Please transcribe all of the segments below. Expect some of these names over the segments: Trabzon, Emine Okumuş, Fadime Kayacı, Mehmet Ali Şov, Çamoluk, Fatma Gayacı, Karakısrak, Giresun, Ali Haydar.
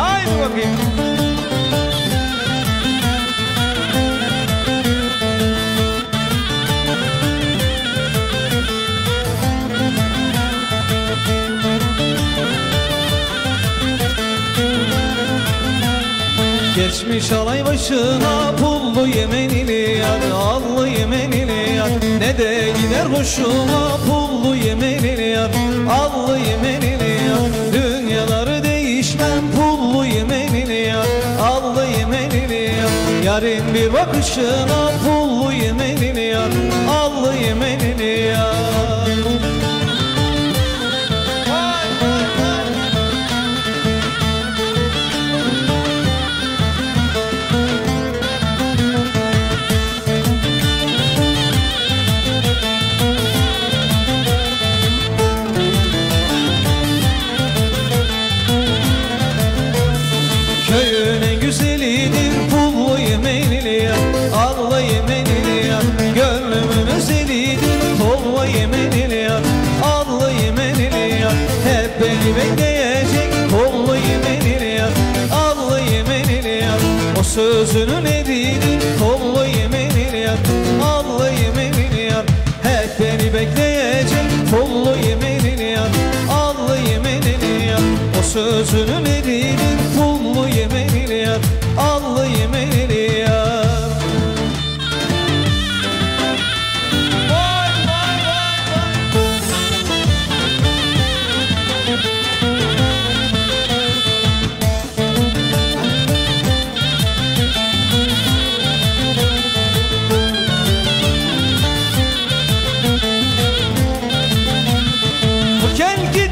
Haydi bakayım. Geçmiş alay başına pullu Yemenili yar, allı Yemenili yar. Ne de gider hoşuma pullu Yemenili yar, allı Yemenili yar. Dünyaları değişmem pullu Yemenili yar, allı Yemenili yar. Yarın bir bakışına pullu Yemenili yar, allı Yemenili yar. Sözünün edinin kollu Yemenili yar, allı Yemenili yar. Hep beni bekleyecek kollu Yemenili yar, allı Yemenili yar. O sözünün edinin kollu Yemenili yar, allı Yemenili yar. Gel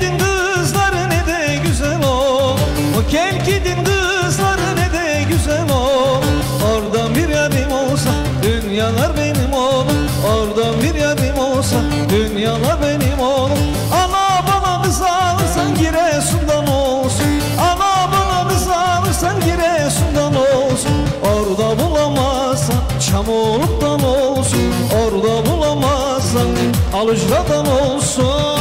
gidin kızlar ne de güzel ol. Oradan bir yarim olsa dünyalar benim olur. Oradan bir yarim olsa dünyalar benim olur. Ana bana kız alırsan Giresun'dan olsun. Ana bana kız alırsan Giresun'dan olsun. Orada bulamazsan Çamoluk'tan olsun. Orada bulamazsan Alucra'dan olsun.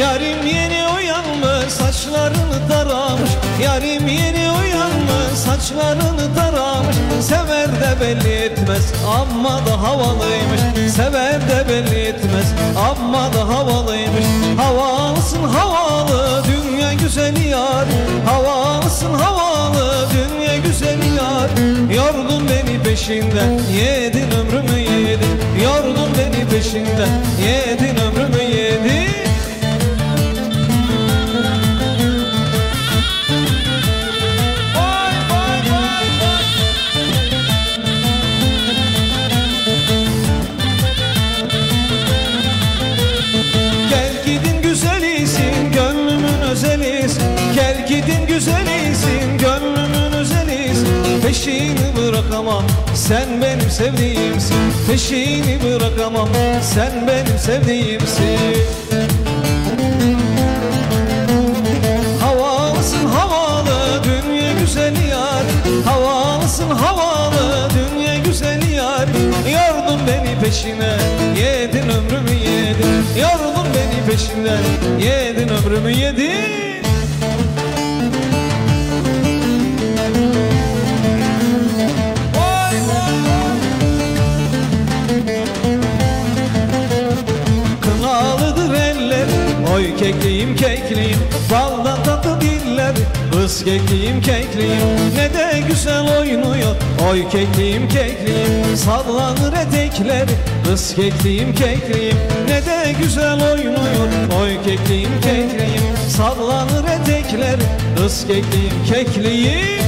Yarim yeni uyanmış, saçlarını taramış. Yarim yeni uyanmış, saçlarını taramış. Sever de belli etmez, amma da havalıymış. Sever de belli etmez, amma da havalıymış. Havalısın havalı, dünya güzeli yar. Havalısın havalı, dünya güzeli yar. Yordun beni peşinden, yedin ömrümü yedin. Yordun beni peşinden, yedin ömrümü yedin. Gidin güzelisin, gönlümün özelisin. Peşini bırakamam, sen benim sevdiğimsin. Peşini bırakamam, sen benim sevdiğimsin. Havalısın havalı, dünya güzeli yar. Havalısın havalı, dünya güzeli yar. Yordun beni peşine, yedin ömrümü yedin. Yordun beni peşine, yedin ömrümü yedin. Oy kekliyim kekliyim, baldan tatlı diller. Kız kekliyim kekliyim, ne de güzel oynuyor. Oy kekliğim kekliğim, sallanır etekleri. Kız kekliğim kekliğim, ne de güzel oynuyor. Oy kekliğim kekliğim, sallanır etekleri. Kız kekliğim kekliğim.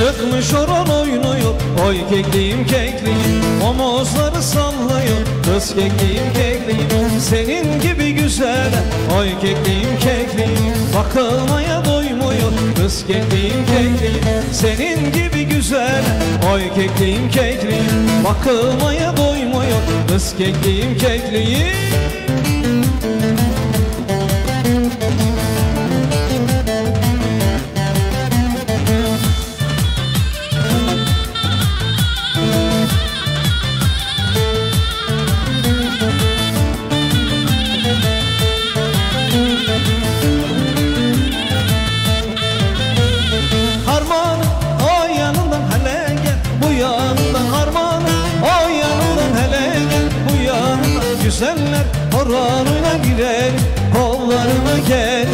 Çıkmış oran oynuyor, oy kekliğim kekliğim, omuzları sallıyor. Kız kekliğim kekliğim, senin gibi güzel. Oy kekliğim kekliğim, bakılmaya doymuyor. Kız kekliğim kekliğim, senin gibi güzel. Oy kekliğim kekliğim, bakılmaya doymuyor. Kız kekliğim kekliğim. Güzeller oranına girer, kollarına gel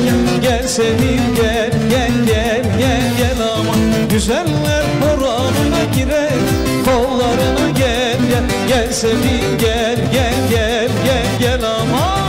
gel sevim gel gel gel gel gel aman. Güzeller oranına girer, kollarına gel gel gel sevim gel gel gel gel gel aman.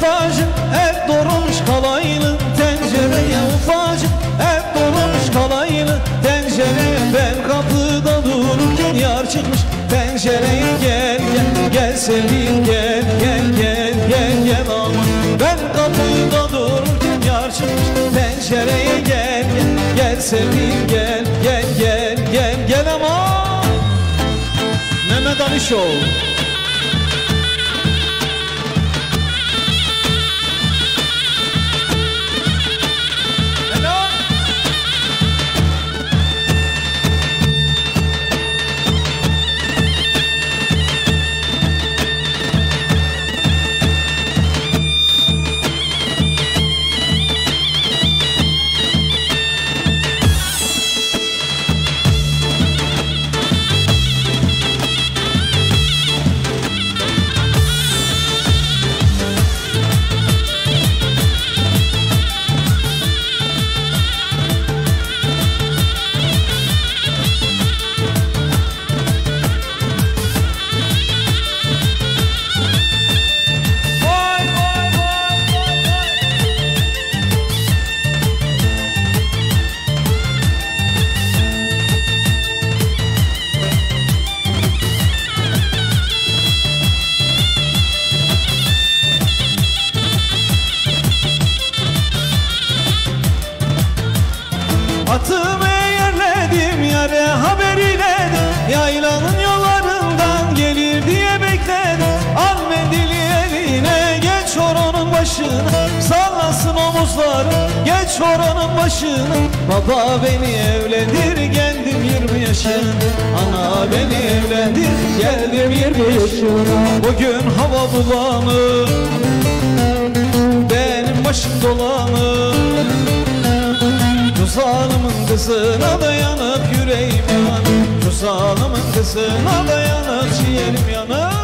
Ufacık hep dolmuş kalaylı tencereye, ufacık hep dolmuş kalaylı tencereye. Ben kapıda dururken yar çıkmış pencereye. Gel gel gel sevim gel gel gel gel gel aman. Ben kapıda dururken yar çıkmış pencereye. Gel gel gel sevim gel gel gel gel gel aman. Mehmet Ali Şov. Atımı yerledim yare haberiyle, yaylanın yollarından gelir diye bekledim. Al mendili eline, geç oranın başına, sallasın omuzları, geç oranın başına. Baba beni evlendir geldim 20 yaşına, ana beni evlendir geldim 20 yaşına. Bugün hava bulanır, benim başım dolanır. Tuzağımın kızına dayanıp yüreğim yanar, tuzağımın kızına dayanıp ciğerim yanar.